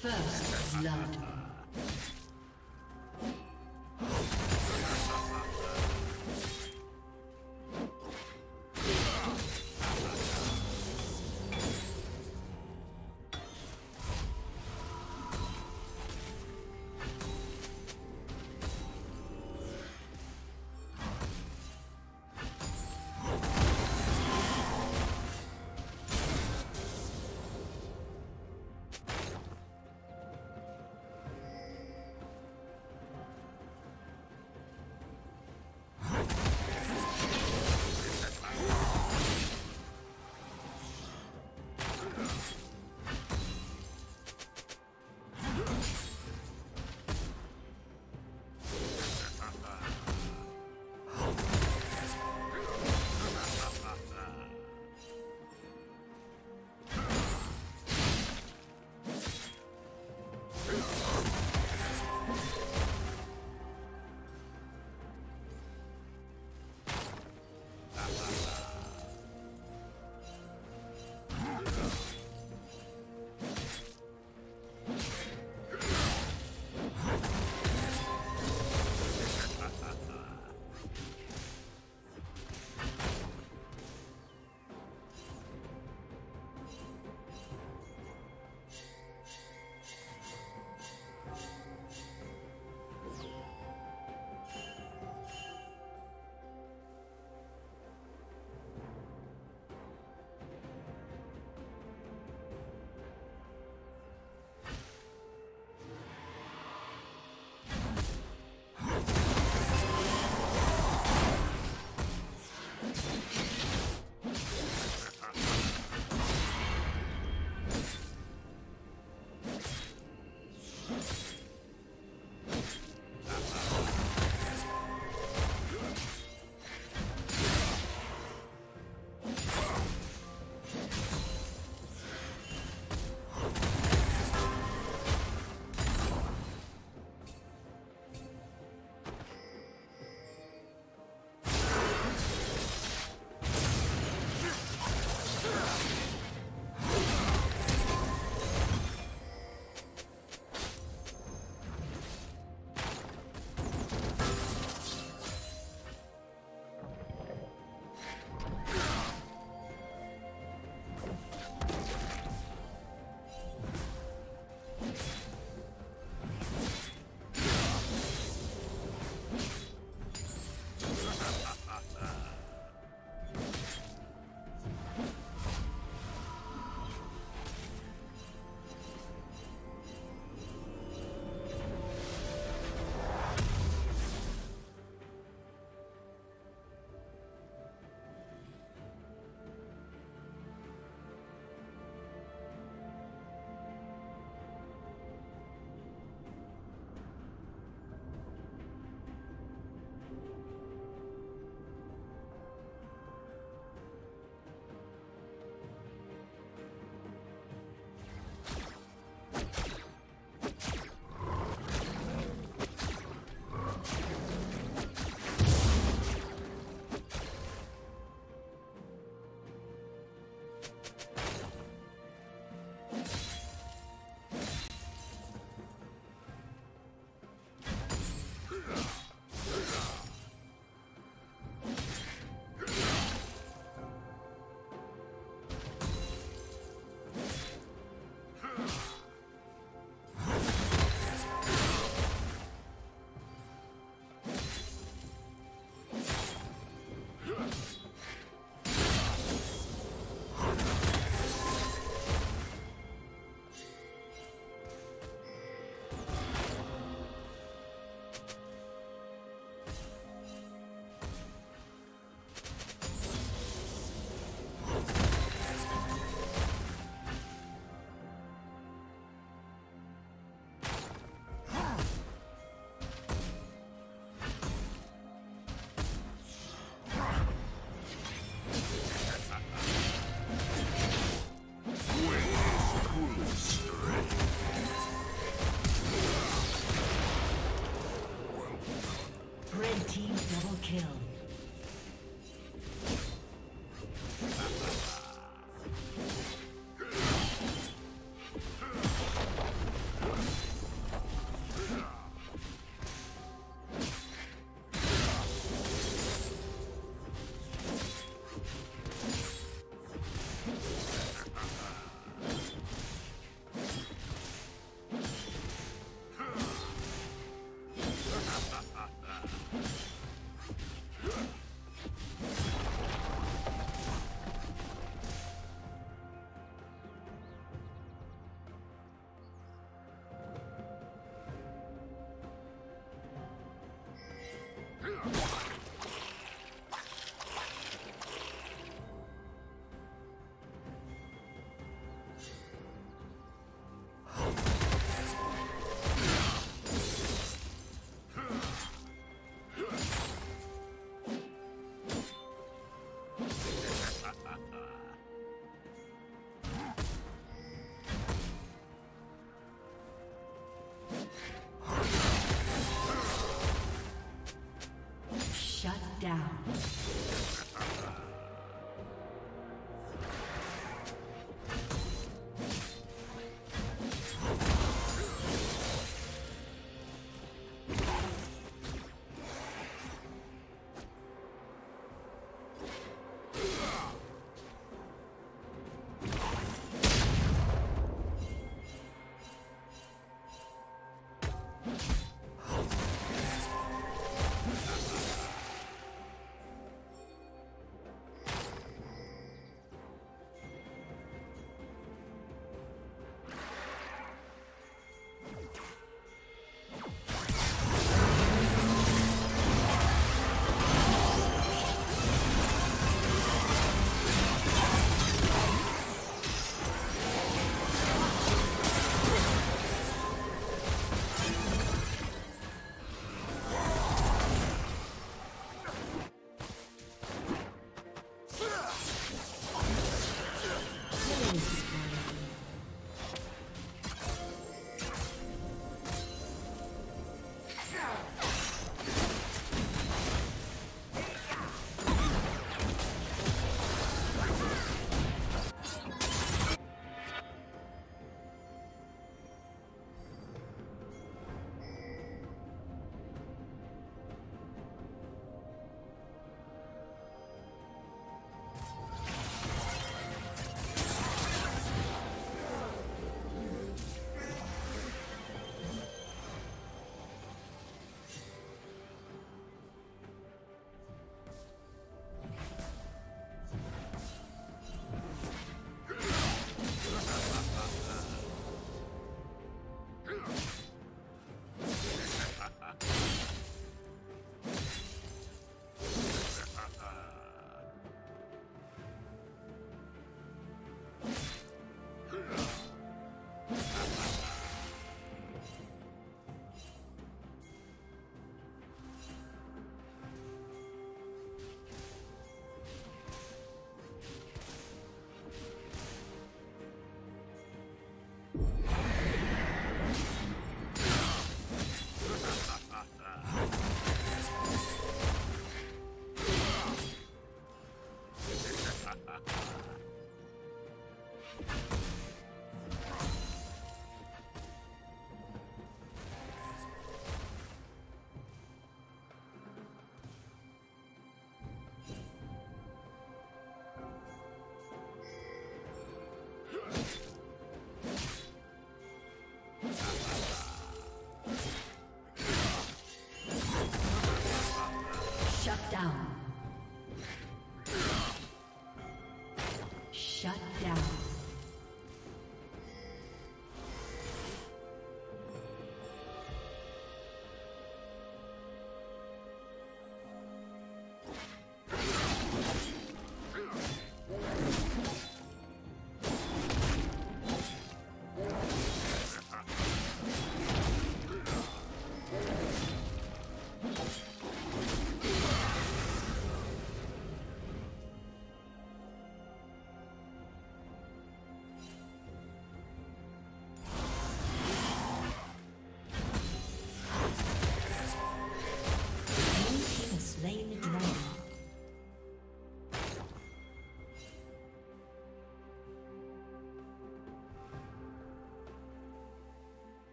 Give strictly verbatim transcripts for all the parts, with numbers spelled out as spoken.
First blood.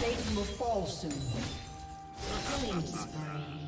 Satan will fall soon. Killing spree.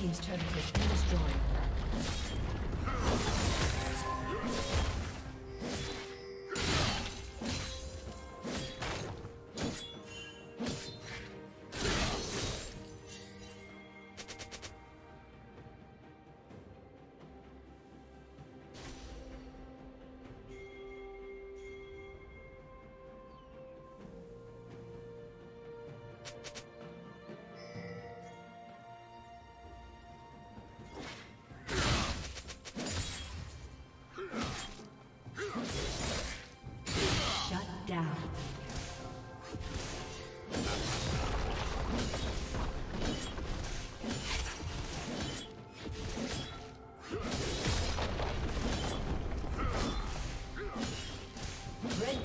team's turret has been destroyed.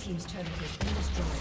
Team's turret has been destroyed.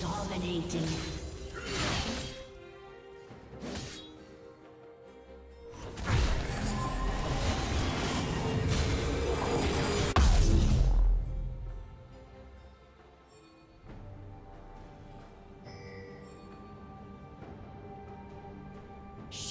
Dominating.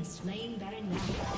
has slain Baron Nashor.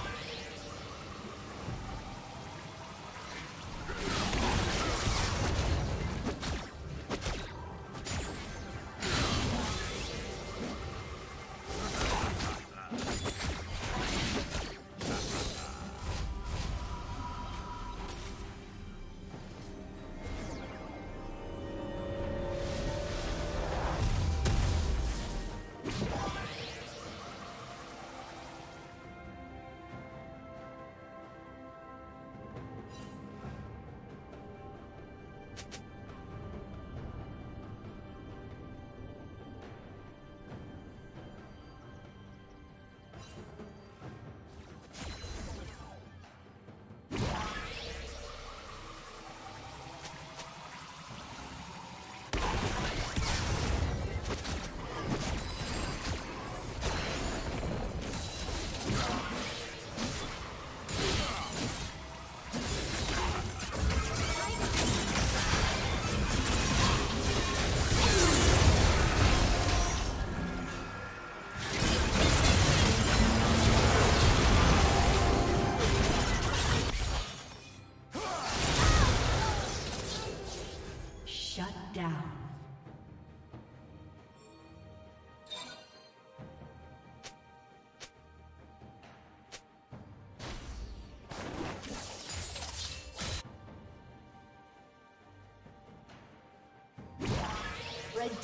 The red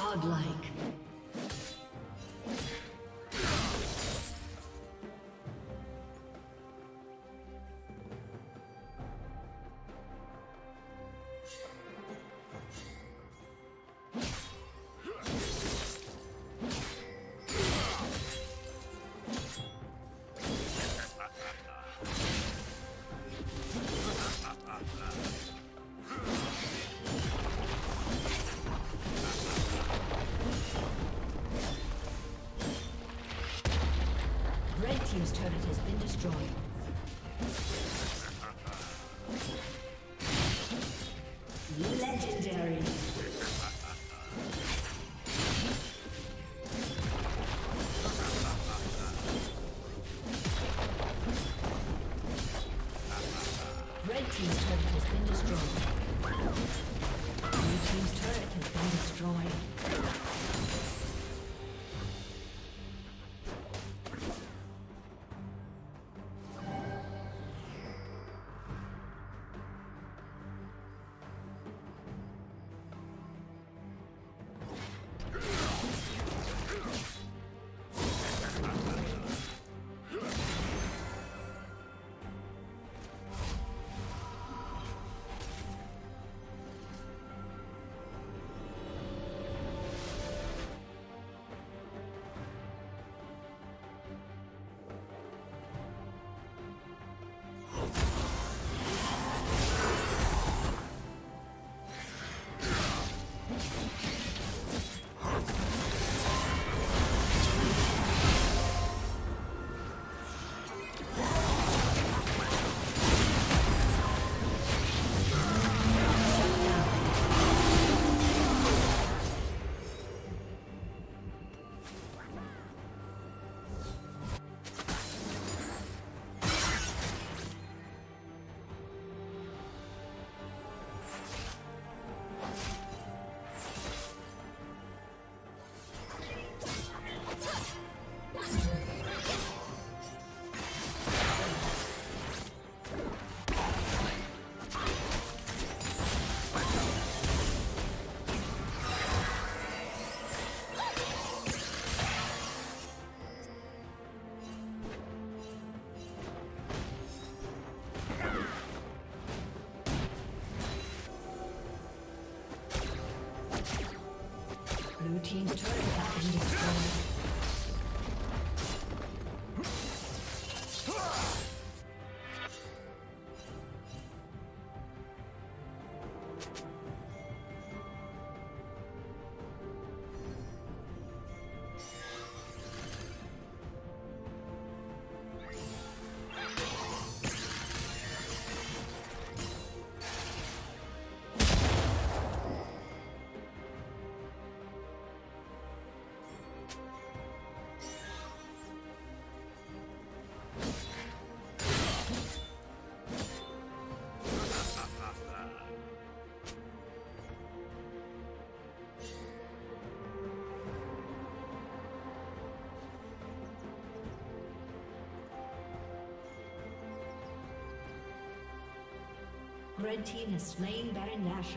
Godlike. Team's turret has been destroyed. Legendary. Red team's turret has been destroyed. Blue team's turret has been destroyed. team's turret has been destroyed. Red team has slain Baron Nashor.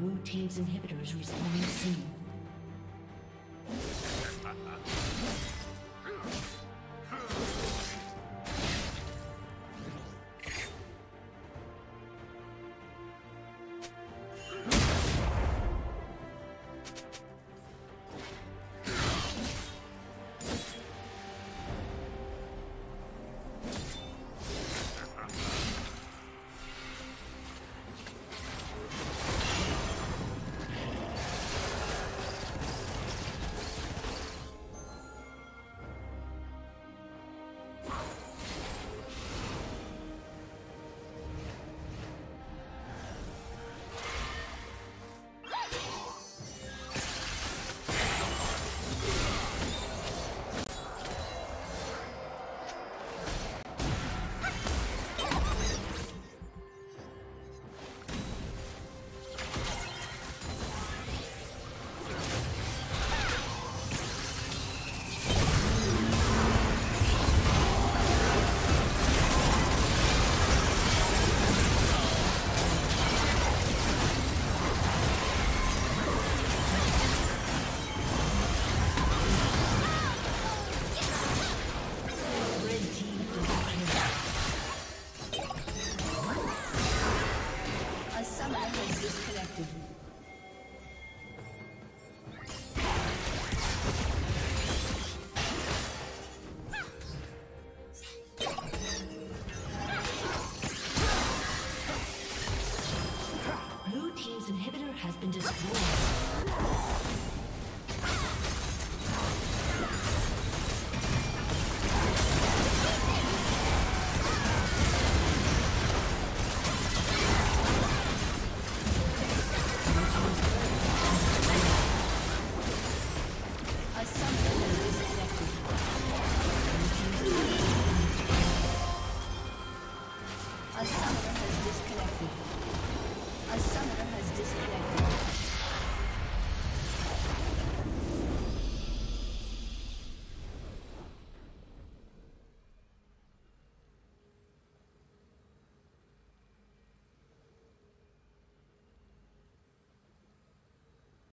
Blue Team's inhibitor is respawning soon.